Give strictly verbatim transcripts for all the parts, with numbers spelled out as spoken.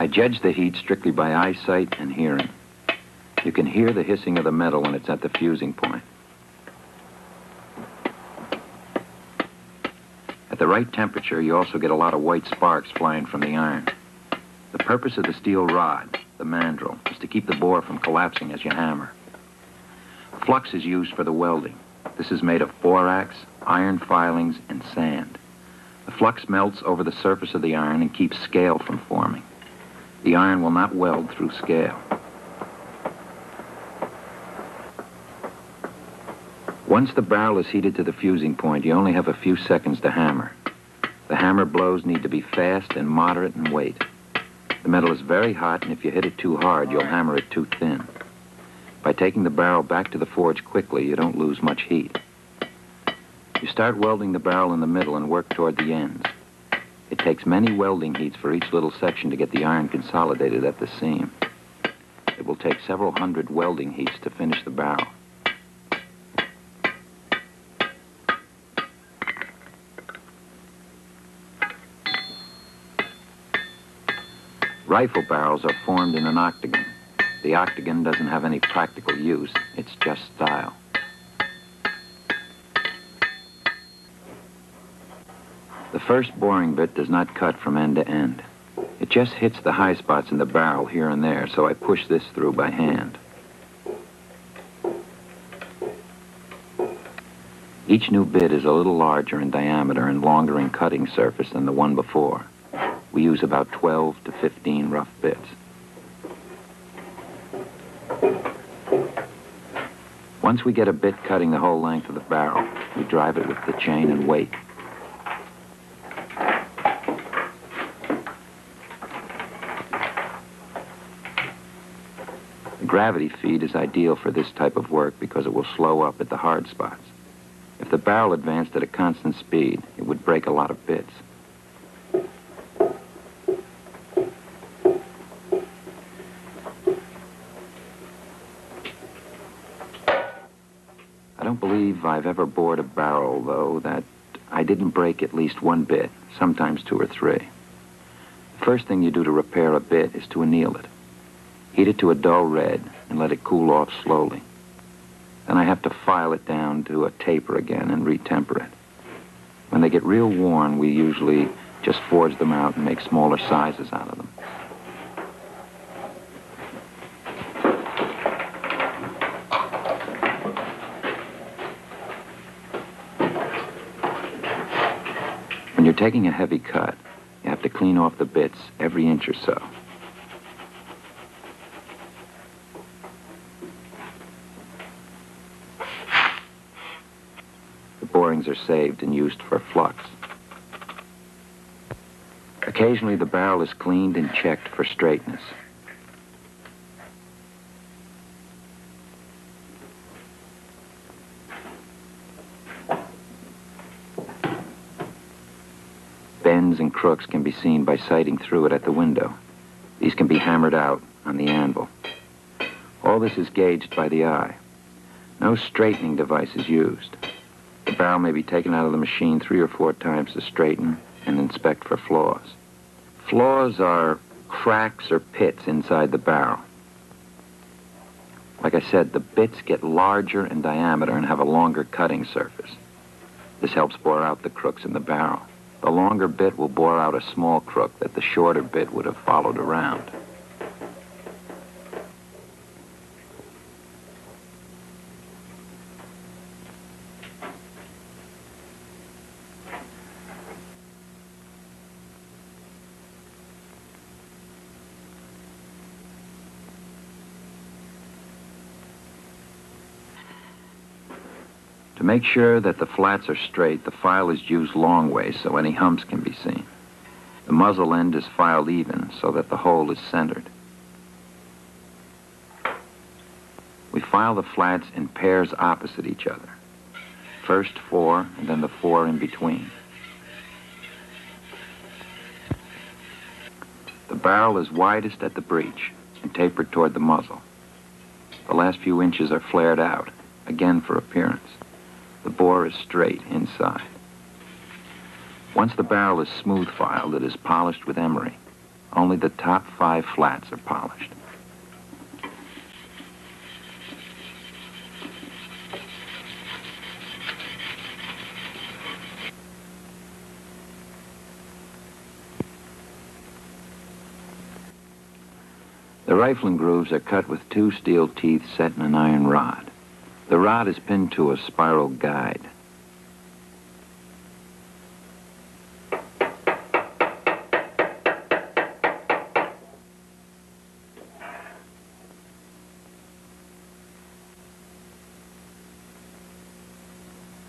I judge the heat strictly by eyesight and hearing. You can hear the hissing of the metal when it's at the fusing point. At the right temperature, you also get a lot of white sparks flying from the iron. The purpose of the steel rod, the mandrel, is to keep the bore from collapsing as you hammer. Flux is used for the welding. This is made of borax, iron filings, and sand. The flux melts over the surface of the iron and keeps scale from forming. The iron will not weld through scale. Once the barrel is heated to the fusing point, you only have a few seconds to hammer. The hammer blows need to be fast and moderate in weight. The metal is very hot, and if you hit it too hard, you'll hammer it too thin. By taking the barrel back to the forge quickly, you don't lose much heat. You start welding the barrel in the middle and work toward the ends. It takes many welding heats for each little section to get the iron consolidated at the seam. It will take several hundred welding heats to finish the barrel. Rifle barrels are formed in an octagon. The octagon doesn't have any practical use, it's just style. The first boring bit does not cut from end to end. It just hits the high spots in the barrel here and there, so I push this through by hand. Each new bit is a little larger in diameter and longer in cutting surface than the one before. We use about twelve to fifteen rough bits. Once we get a bit cutting the whole length of the barrel, we drive it with the chain and weight. The gravity feed is ideal for this type of work because it will slow up at the hard spots. If the barrel advanced at a constant speed, it would break a lot of bits. I've ever bored a barrel, though, that I didn't break at least one bit, sometimes two or three. The first thing you do to repair a bit is to anneal it. Heat it to a dull red and let it cool off slowly. Then I have to file it down to a taper again and retemper it. When they get real worn, we usually just forge them out and make smaller sizes out of them. Taking a heavy cut, you have to clean off the bits every inch or so. The borings are saved and used for flux. Occasionally the barrel is cleaned and checked for straightness. And crooks can be seen by sighting through it at the window. These can be hammered out on the anvil. All this is gauged by the eye. No straightening device is used. The barrel may be taken out of the machine three or four times to straighten and inspect for flaws. Flaws are cracks or pits inside the barrel. Like I said, the bits get larger in diameter and have a longer cutting surface. This helps bore out the crooks in the barrel. The longer bit will bore out a small crook that the shorter bit would have followed around. To make sure that the flats are straight, the file is used long ways so any humps can be seen. The muzzle end is filed even so that the hole is centered. We file the flats in pairs opposite each other. First four, and then the four in between. The barrel is widest at the breech and tapered toward the muzzle. The last few inches are flared out, again for appearance. The bore is straight inside. Once the barrel is smooth filed, it is polished with emery. Only the top five flats are polished. The rifling grooves are cut with two steel teeth set in an iron rod. The rod is pinned to a spiral guide.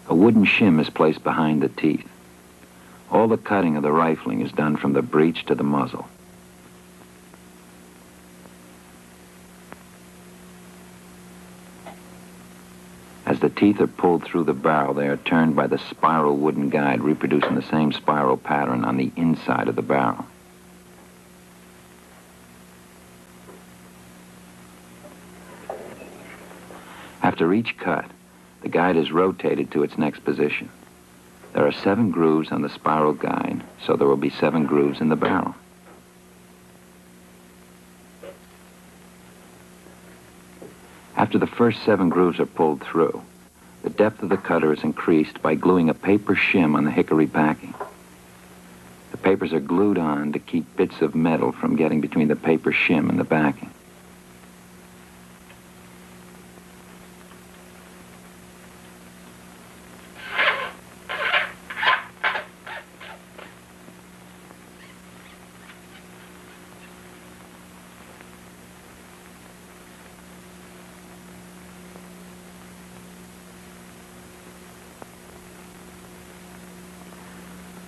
A wooden shim is placed behind the teeth. All the cutting of the rifling is done from the breech to the muzzle. As the teeth are pulled through the barrel, they are turned by the spiral wooden guide, reproducing the same spiral pattern on the inside of the barrel. After each cut, the guide is rotated to its next position. There are seven grooves on the spiral guide, so there will be seven grooves in the barrel. After the first seven grooves are pulled through, the depth of the cutter is increased by gluing a paper shim on the hickory backing. The papers are glued on to keep bits of metal from getting between the paper shim and the backing.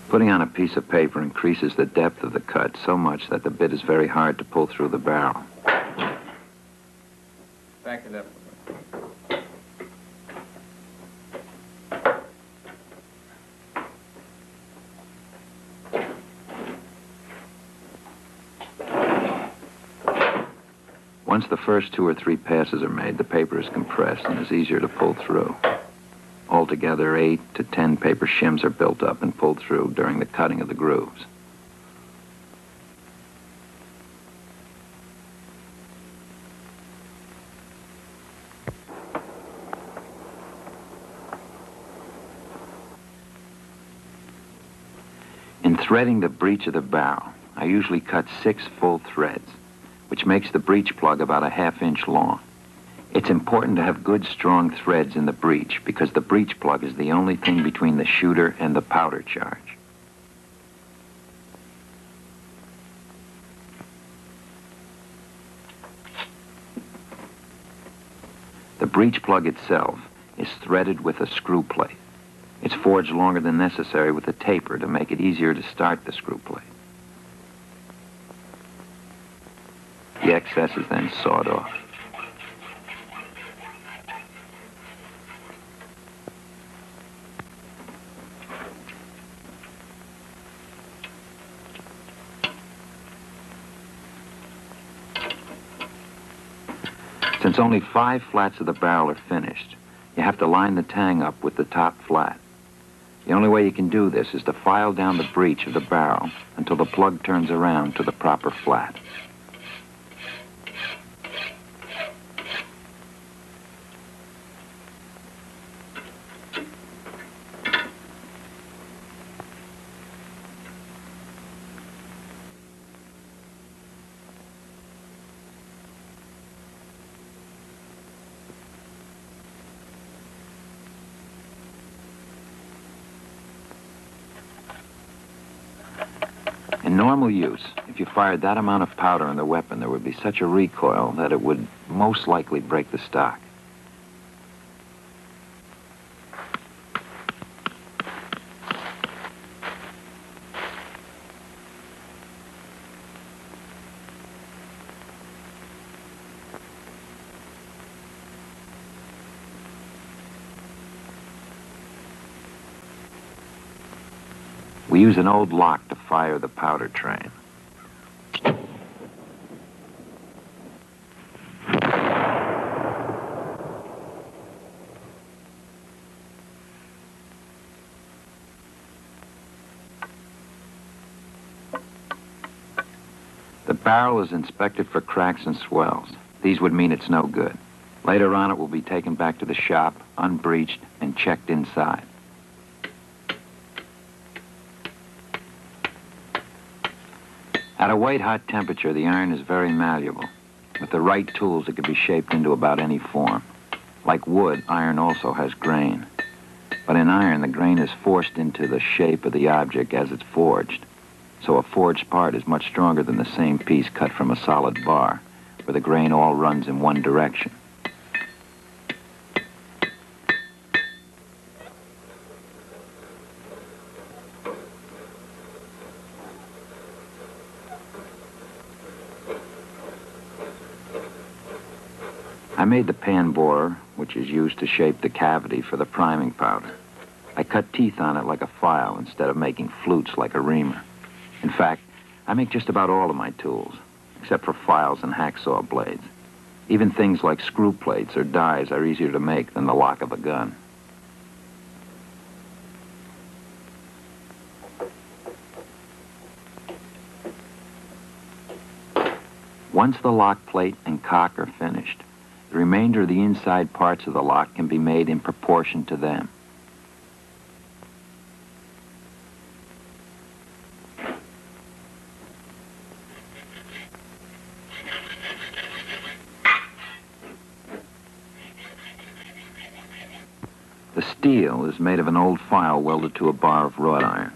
Putting on a piece of paper increases the depth of the cut so much that the bit is very hard to pull through the barrel. Back it up. Once the first two or three passes are made, the paper is compressed and is easier to pull through. Altogether, eight to ten paper shims are built up and pulled through during the cutting of the grooves. In threading the breech of the barrel, I usually cut six full threads, which makes the breech plug about a half inch long. It's important to have good, strong threads in the breech because the breech plug is the only thing between the shooter and the powder charge. The breech plug itself is threaded with a screw plate. It's forged longer than necessary with a taper to make it easier to start the screw plate. The excess is then sawed off. Since only five flats of the barrel are finished, you have to line the tang up with the top flat. The only way you can do this is to file down the breech of the barrel until the plug turns around to the proper flat. In normal use, if you fired that amount of powder on the weapon, there would be such a recoil that it would most likely break the stock. We use an old lock to fire the powder train. barrel is inspected for cracks and swells. These would mean it's no good. Later on, it will be taken back to the shop, unbreached, and checked inside. At a white-hot temperature, the iron is very malleable. With the right tools, it can be shaped into about any form. Like wood, iron also has grain. But in iron, the grain is forced into the shape of the object as it's forged. So a forged part is much stronger than the same piece cut from a solid bar, where the grain all runs in one direction. I made the pan borer, which is used to shape the cavity for the priming powder. I cut teeth on it like a file instead of making flutes like a reamer. In fact, I make just about all of my tools, except for files and hacksaw blades. Even things like screw plates or dies are easier to make than the lock of a gun. Once the lock plate and cock are finished, the remainder of the inside parts of the lock can be made in proportion to them. The steel is made of an old file welded to a bar of wrought iron.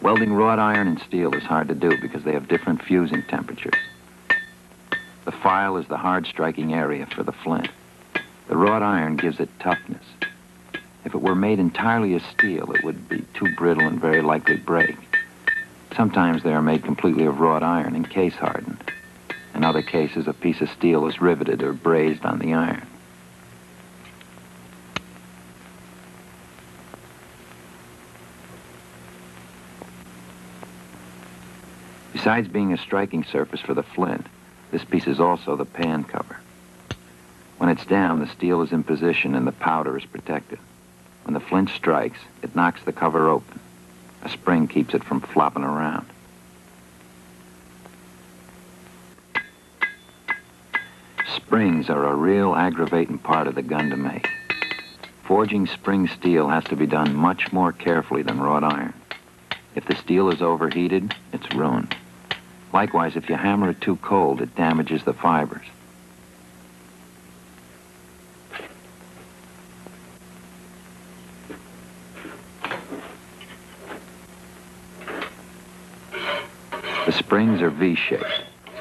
Welding wrought iron and steel is hard to do because they have different fusing temperatures. The file is the hard-striking area for the flint. The wrought iron gives it toughness. If it were made entirely of steel, it would be too brittle and very likely break. Sometimes they are made completely of wrought iron and case-hardened. In other cases, a piece of steel is riveted or brazed on the iron. Besides being a striking surface for the flint, this piece is also the pan cover. When it's down, the steel is in position and the powder is protected. When the flint strikes, it knocks the cover open. A spring keeps it from flopping around. Springs are a real aggravating part of the gun to make. Forging spring steel has to be done much more carefully than wrought iron. If the steel is overheated, it's ruined. Likewise, if you hammer it too cold, it damages the fibers. The springs are V-shaped,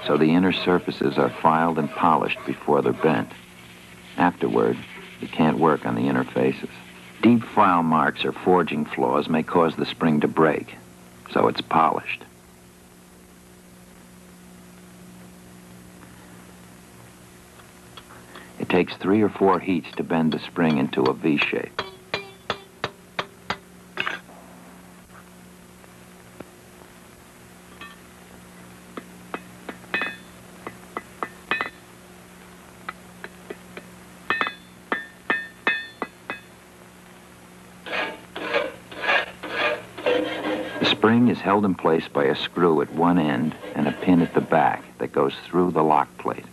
so the inner surfaces are filed and polished before they're bent. Afterward, you can't work on the inner faces. Deep file marks or forging flaws may cause the spring to break, so it's polished. It takes three or four heats to bend the spring into a V shape. The spring is held in place by a screw at one end and a pin at the back that goes through the lock plate.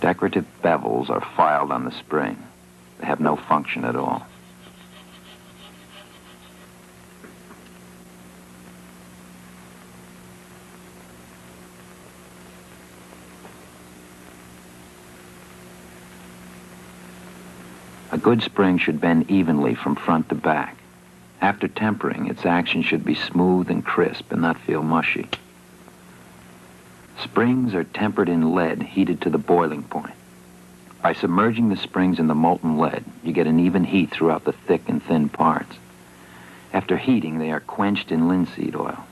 Decorative bevels are filed on the spring. They have no function at all. A good spring should bend evenly from front to back. After tempering, its action should be smooth and crisp and not feel mushy. Springs are tempered in lead heated to the boiling point. By submerging the springs in the molten lead, you get an even heat throughout the thick and thin parts. After heating, they are quenched in linseed oil.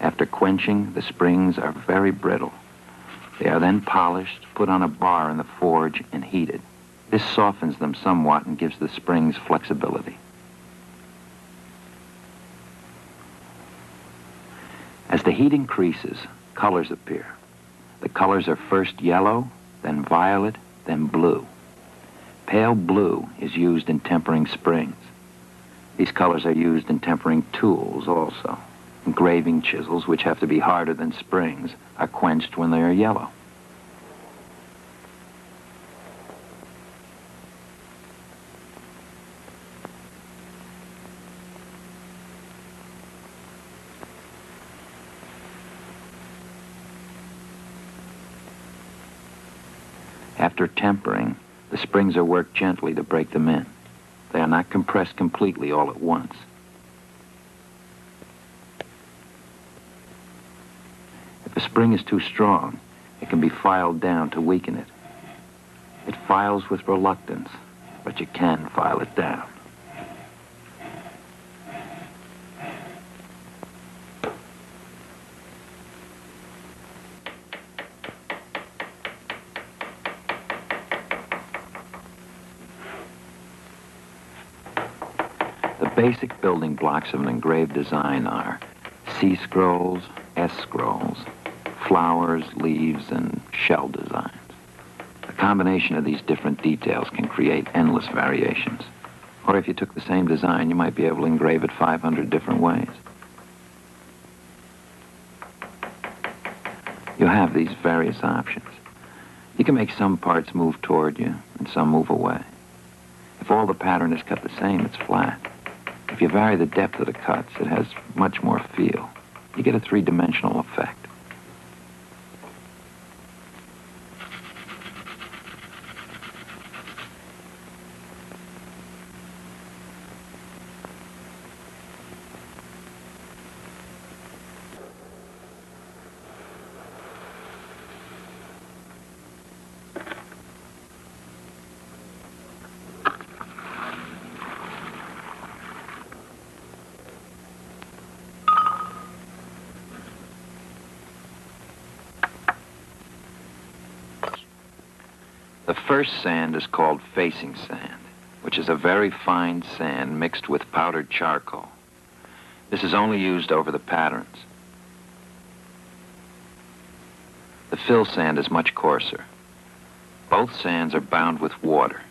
After quenching, the springs are very brittle. They are then polished, put on a bar in the forge, and heated. This softens them somewhat and gives the springs flexibility. As the heat increases, colors appear. The colors are first yellow, then violet, then blue. Pale blue is used in tempering springs. These colors are used in tempering tools also. Engraving chisels, which have to be harder than springs, are quenched when they are yellow. After tempering, the springs are worked gently to break them in. They are not compressed completely all at once. If a spring is too strong, it can be filed down to weaken it. It files with reluctance, but you can file it down. Basic building blocks of an engraved design are C-scrolls, S-scrolls, flowers, leaves, and shell designs. The combination of these different details can create endless variations. Or if you took the same design, you might be able to engrave it five hundred different ways. You have these various options. You can make some parts move toward you and some move away. If all the pattern is cut the same, it's flat. If you vary the depth of the cuts, it has much more feel. You get a three-dimensional effect. The first sand is called facing sand, which is a very fine sand mixed with powdered charcoal. This is only used over the patterns. The fill sand is much coarser. Both sands are bound with water.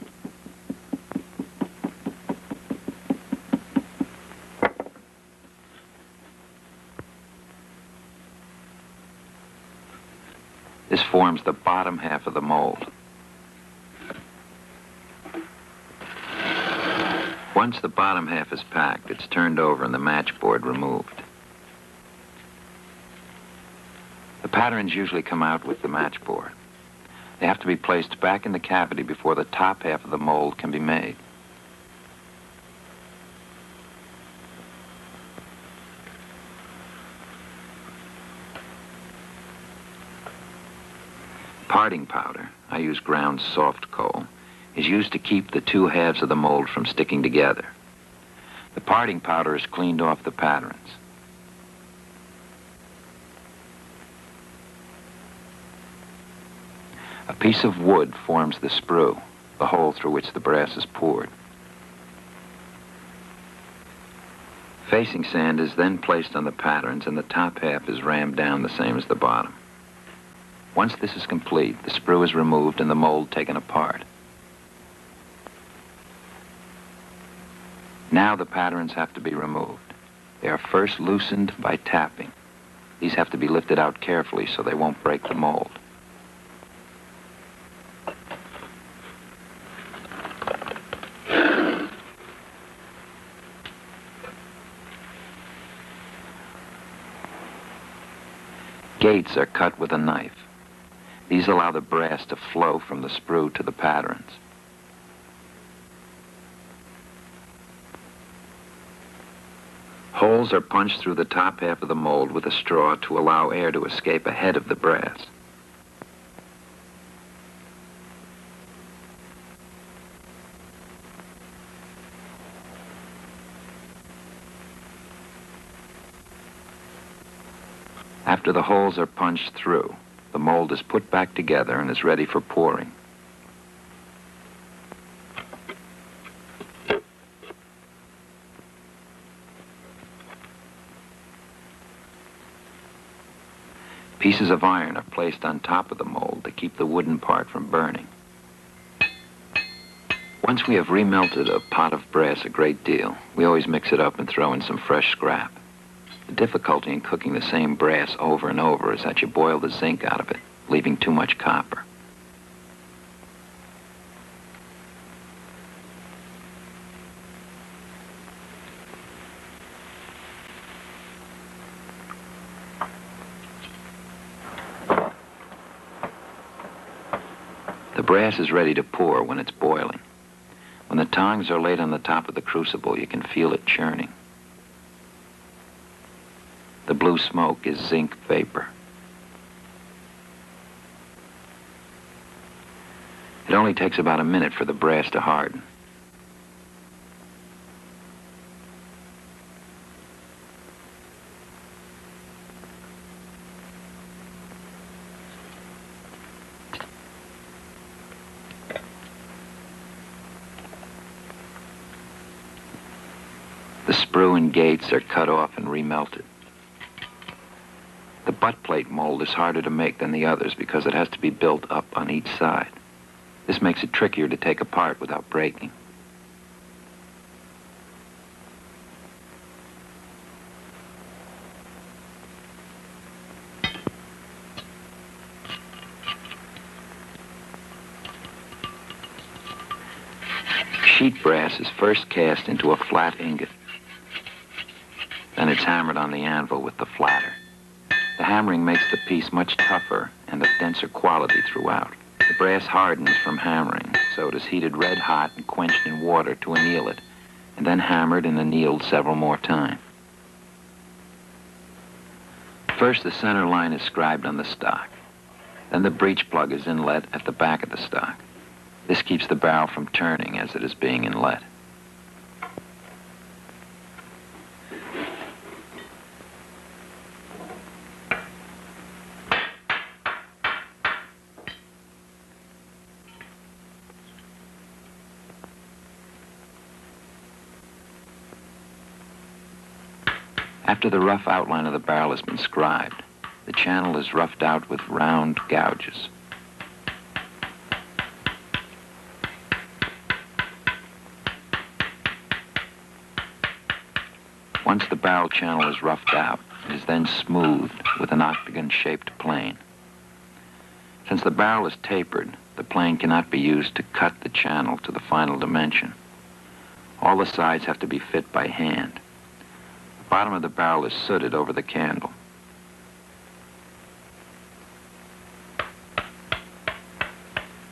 This forms the bottom half of the mold. Once the bottom half is packed, it's turned over and the matchboard removed. The patterns usually come out with the matchboard. They have to be placed back in the cavity before the top half of the mold can be made. Parting powder, I use ground soft coal, is used to keep the two halves of the mold from sticking together. The parting powder is cleaned off the patterns. A piece of wood forms the sprue, the hole through which the brass is poured. Facing sand is then placed on the patterns and the top half is rammed down the same as the bottom. Once this is complete, the sprue is removed and the mold taken apart. Now the patterns have to be removed. They are first loosened by tapping. These have to be lifted out carefully so they won't break the mold. Gates are cut with a knife. These allow the brass to flow from the sprue to the patterns. Holes are punched through the top half of the mold with a straw to allow air to escape ahead of the brass. After the holes are punched through, the mold is put back together and is ready for pouring. Pieces of iron are placed on top of the mold to keep the wooden part from burning. Once we have remelted a pot of brass a great deal, we always mix it up and throw in some fresh scrap. The difficulty in cooking the same brass over and over is that you boil the zinc out of it, leaving too much copper. The brass is ready to pour when it's boiling. When the tongs are laid on the top of the crucible, you can feel it churning. The blue smoke is zinc vapor. It only takes about a minute for the brass to harden. The sprue and gates are cut off and remelted. The butt plate mold is harder to make than the others because it has to be built up on each side. This makes it trickier to take apart without breaking. Sheet brass is first cast into a flat ingot. Then it's hammered on the anvil with the flatter. The hammering makes the piece much tougher and of denser quality throughout. The brass hardens from hammering, so it is heated red hot and quenched in water to anneal it, and then hammered and annealed several more times. First, the center line is scribed on the stock. Then the breech plug is inlet at the back of the stock. This keeps the barrel from turning as it is being inlet. After the rough outline of the barrel has been scribed, the channel is roughed out with round gouges. Once the barrel channel is roughed out, it is then smoothed with an octagon-shaped plane. Since the barrel is tapered, the plane cannot be used to cut the channel to the final dimension. All the sides have to be fit by hand. The bottom of the barrel is sooted over the candle.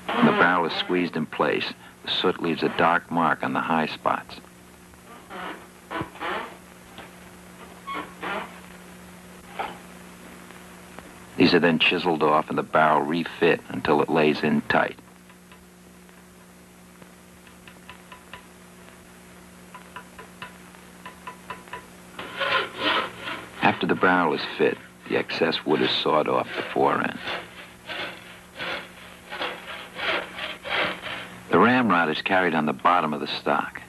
When the barrel is squeezed in place, the soot leaves a dark mark on the high spots. These are then chiseled off and the barrel refit until it lays in tight. After the barrel is fit, the excess wood is sawed off the fore end. The ramrod is carried on the bottom of the stock.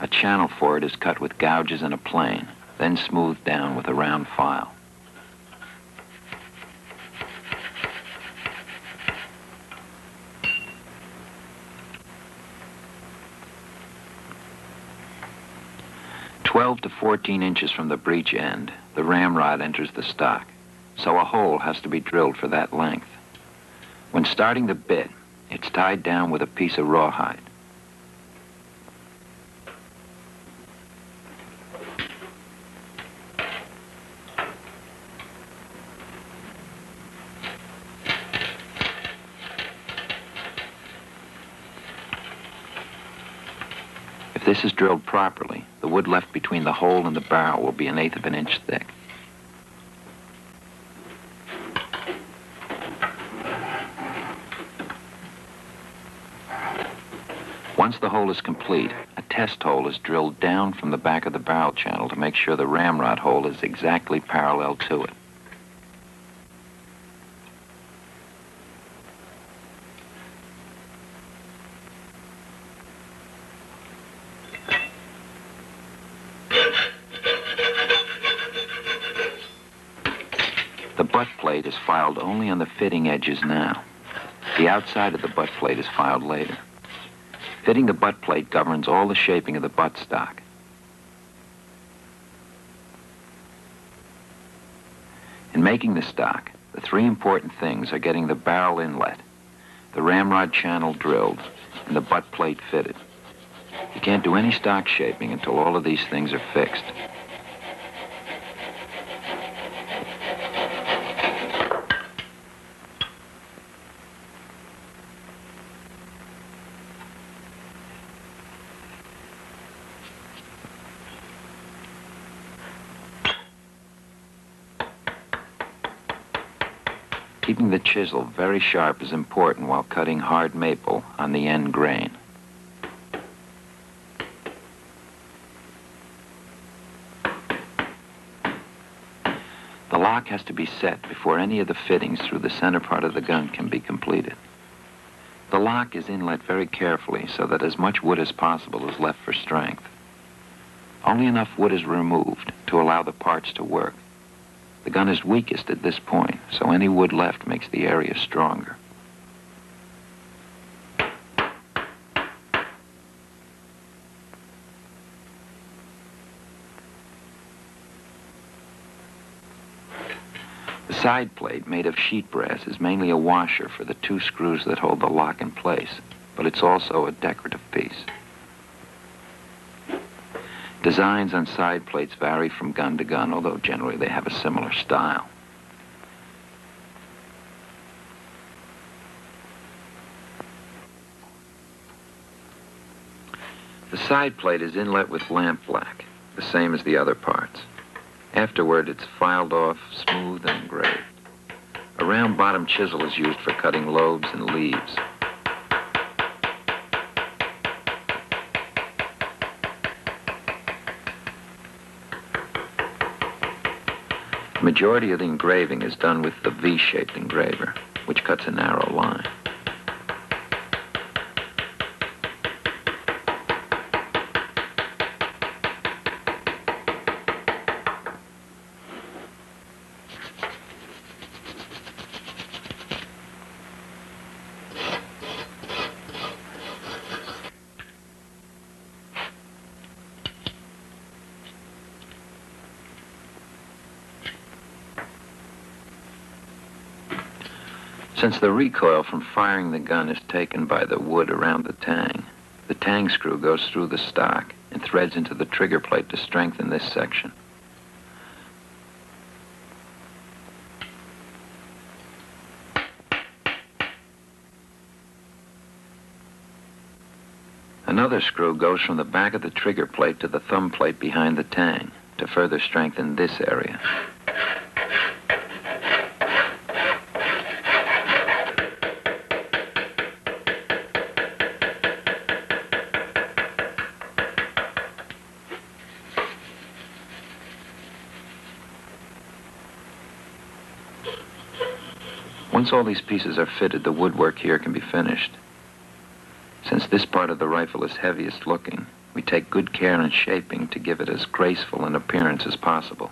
A channel for it is cut with gouges and a plane, then smoothed down with a round file. twelve to fourteen inches from the breech end, the ramrod enters the stock, so a hole has to be drilled for that length. When starting the bit, it's tied down with a piece of rawhide. If this is drilled properly, the wood left between the hole and the barrel will be an eighth of an inch thick. Once the hole is complete, a test hole is drilled down from the back of the barrel channel to make sure the ramrod hole is exactly parallel to it. The butt plate is filed only on the fitting edges now. The outside of the butt plate is filed later. Fitting the butt plate governs all the shaping of the buttstock. In making the stock, the three important things are getting the barrel inlet, the ramrod channel drilled, and the butt plate fitted. You can't do any stock shaping until all of these things are fixed. Keeping the chisel very sharp is important while cutting hard maple on the end grain. The lock has to be set before any of the fittings through the center part of the gun can be completed. The lock is inlet very carefully so that as much wood as possible is left for strength. Only enough wood is removed to allow the parts to work. The gun is weakest at this point, so any wood left makes the area stronger. The side plate, made of sheet brass, is mainly a washer for the two screws that hold the lock in place, but it's also a decorative piece. Designs on side plates vary from gun to gun, although generally they have a similar style. The side plate is inlet with lamp black, the same as the other parts. Afterward, it's filed off, smooth, and engraved. A round bottom chisel is used for cutting lobes and leaves. The majority of the engraving is done with the V-shaped engraver, which cuts a narrow line. Since the recoil from firing the gun is taken by the wood around the tang, the tang screw goes through the stock and threads into the trigger plate to strengthen this section. Another screw goes from the back of the trigger plate to the thumb plate behind the tang to further strengthen this area. Once all these pieces are fitted, the woodwork here can be finished. Since this part of the rifle is heaviest looking, we take good care in shaping to give it as graceful an appearance as possible.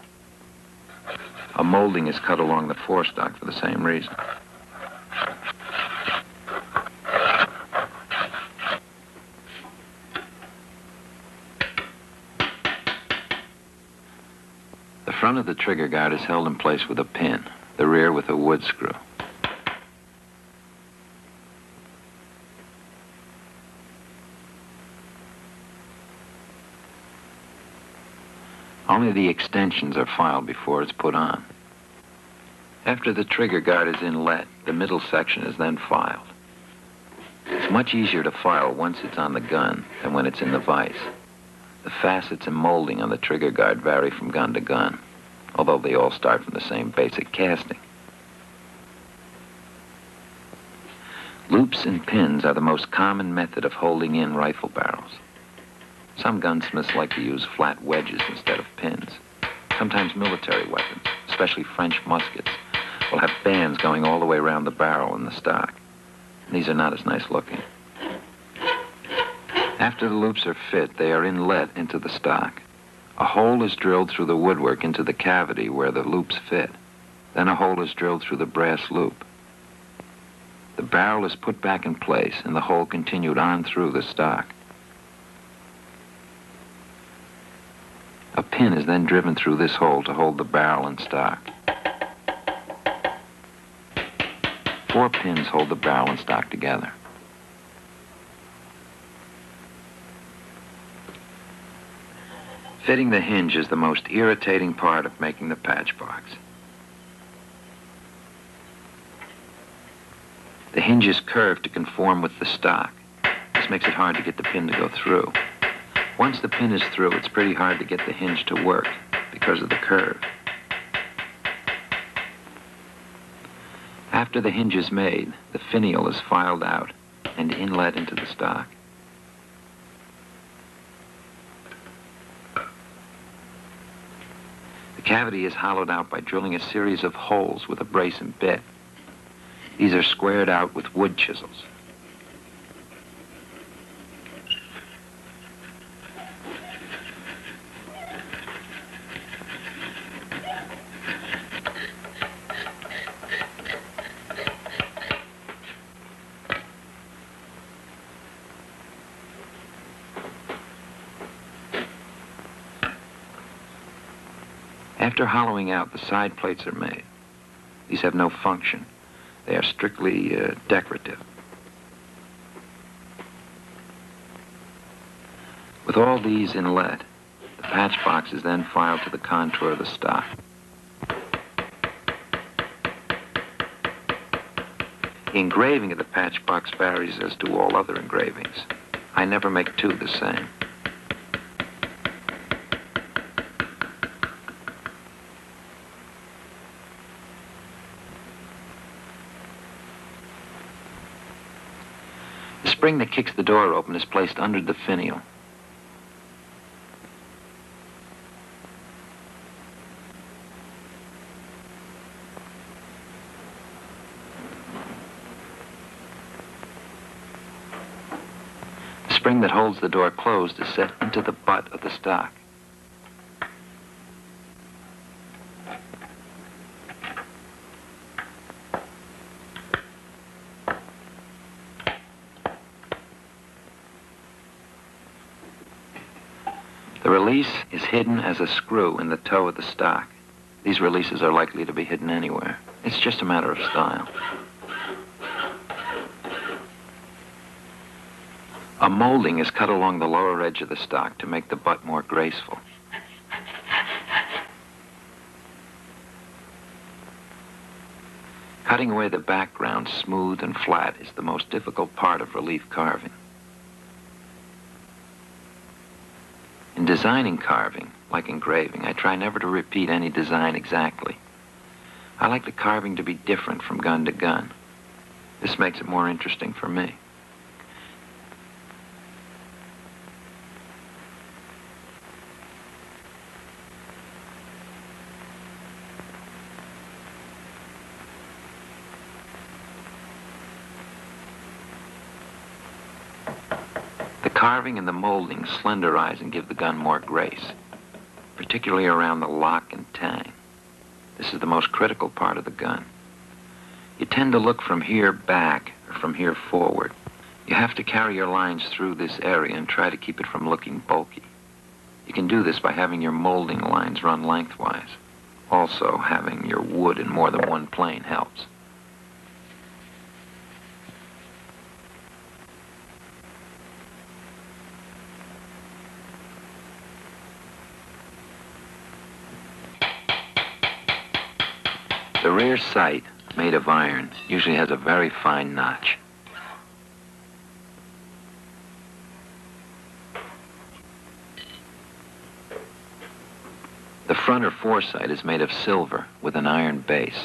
A molding is cut along the forestock for the same reason. The front of the trigger guard is held in place with a pin, the rear with a wood screw. Only the extensions are filed before it's put on. After the trigger guard is inlet, the middle section is then filed. It's much easier to file once it's on the gun than when it's in the vise. The facets and molding on the trigger guard vary from gun to gun, although they all start from the same basic casting. Loops and pins are the most common method of holding in rifle barrels. Some gunsmiths like to use flat wedges instead of pins. Sometimes military weapons, especially French muskets, will have bands going all the way around the barrel and the stock. These are not as nice looking. After the loops are fit, they are inlet into the stock. A hole is drilled through the woodwork into the cavity where the loops fit. Then a hole is drilled through the brass loop. The barrel is put back in place and the hole continued on through the stock. A pin is then driven through this hole to hold the barrel and stock. Four pins hold the barrel and stock together. Fitting the hinge is the most irritating part of making the patch box. The hinge is curved to conform with the stock. This makes it hard to get the pin to go through. Once the pin is through, it's pretty hard to get the hinge to work because of the curve. After the hinge is made, the finial is filed out and inlet into the stock. The cavity is hollowed out by drilling a series of holes with a brace and bit. These are squared out with wood chisels. After hollowing out, the side plates are made. These have no function. They are strictly uh, decorative. With all these in lead, the patch box is then filed to the contour of the stock. The engraving of the patch box varies as do all other engravings. I never make two the same. The spring that kicks the door open is placed under the finial. The spring that holds the door closed is set into the butt of the stock. The release is hidden as a screw in the toe of the stock. These releases are likely to be hidden anywhere. It's just a matter of style. A molding is cut along the lower edge of the stock to make the butt more graceful. Cutting away the background smooth and flat is the most difficult part of relief carving. In designing carving, like engraving, I try never to repeat any design exactly. I like the carving to be different from gun to gun. This makes it more interesting for me. Carving and the molding slenderize and give the gun more grace, particularly around the lock and tang. This is the most critical part of the gun. You tend to look from here back or from here forward. You have to carry your lines through this area and try to keep it from looking bulky. You can do this by having your molding lines run lengthwise. Also, having your wood in more than one plane helps. The rear sight, made of iron, usually has a very fine notch. The front or foresight is made of silver with an iron base.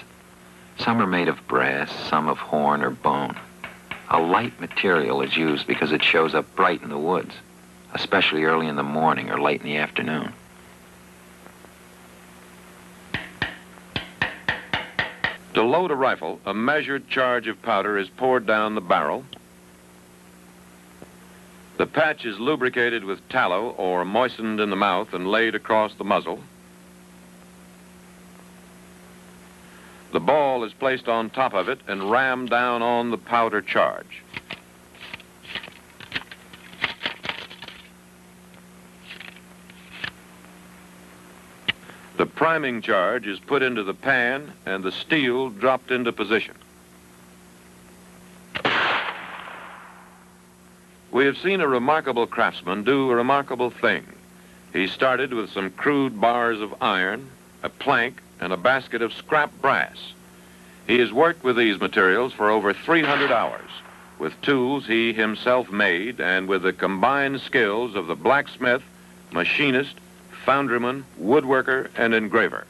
Some are made of brass, some of horn or bone. A light material is used because it shows up bright in the woods, especially early in the morning or late in the afternoon. To load a rifle, a measured charge of powder is poured down the barrel. The patch is lubricated with tallow or moistened in the mouth and laid across the muzzle. The ball is placed on top of it and rammed down on the powder charge. The priming charge is put into the pan and the steel dropped into position. We have seen a remarkable craftsman do a remarkable thing. He started with some crude bars of iron, a plank, and a basket of scrap brass. He has worked with these materials for over three hundred hours, with tools he himself made and with the combined skills of the blacksmith, machinist, foundryman, woodworker, and engraver.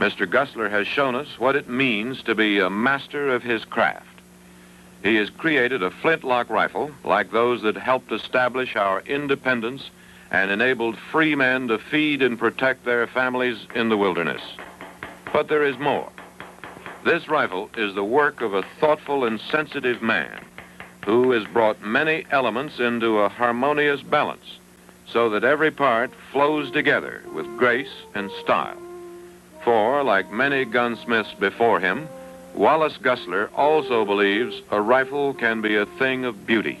Mister Gusler has shown us what it means to be a master of his craft. He has created a flintlock rifle like those that helped establish our independence and enabled free men to feed and protect their families in the wilderness. But there is more. This rifle is the work of a thoughtful and sensitive man who has brought many elements into a harmonious balance so that every part flows together with grace and style. For, like many gunsmiths before him, Wallace Gusler also believes a rifle can be a thing of beauty.